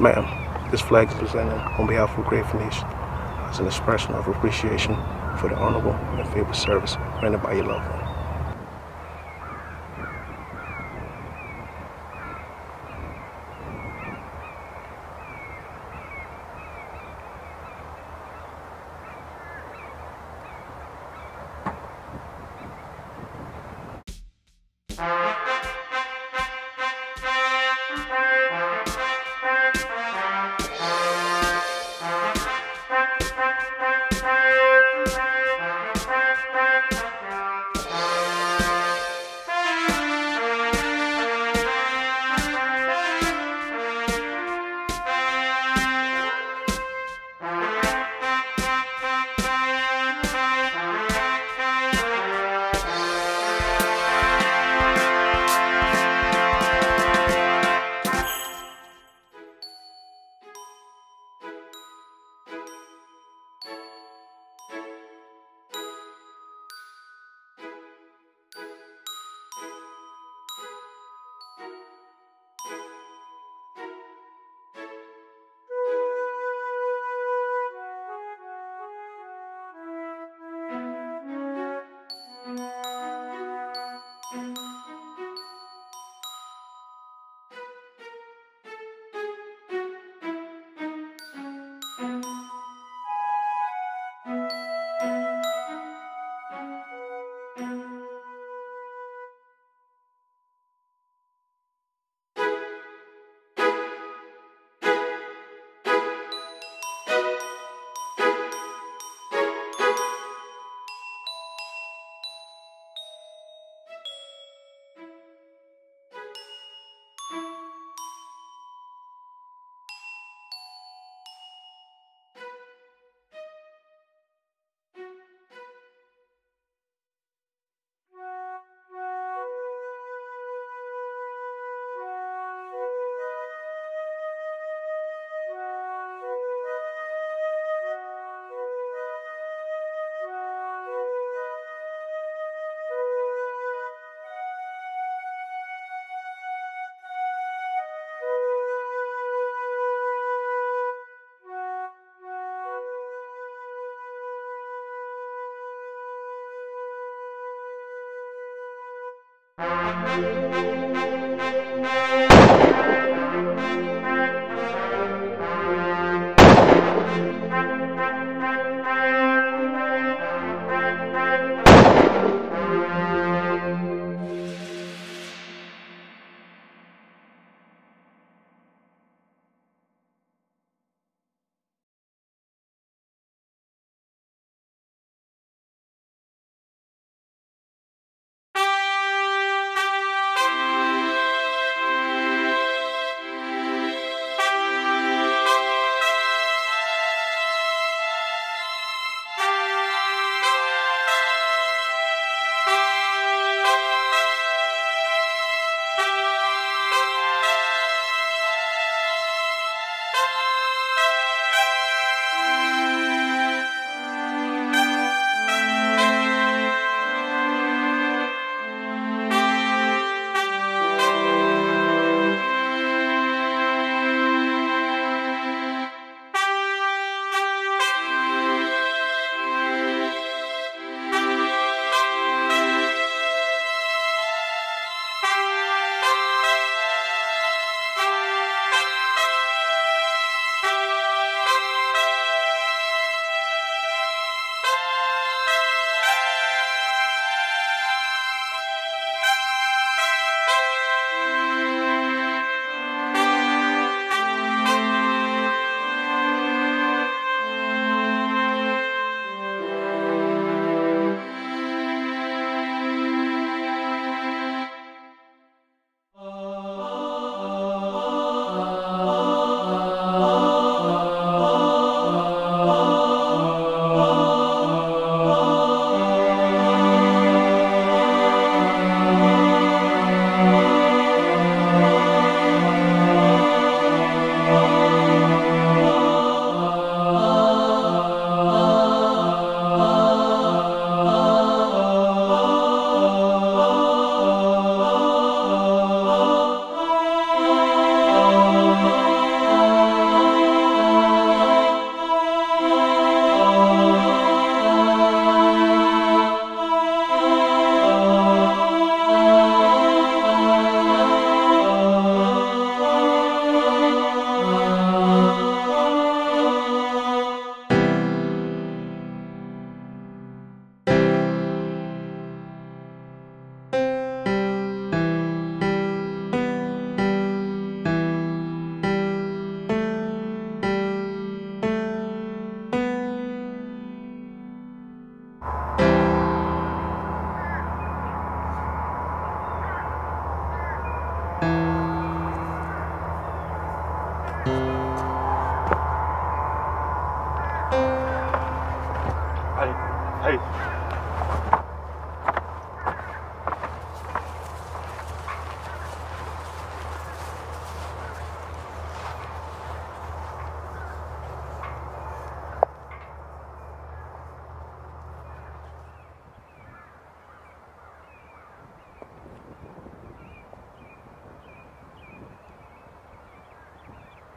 Ma'am, this flag is presented on behalf of the Grateful Nation as an expression of appreciation for the honorable and favorable service rendered by your loved one.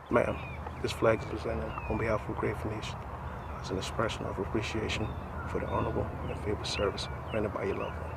Ma'am, this flag is presented on behalf of the Grateful Nation as an expression of appreciation for the honorable and favorable service rendered by your loved one.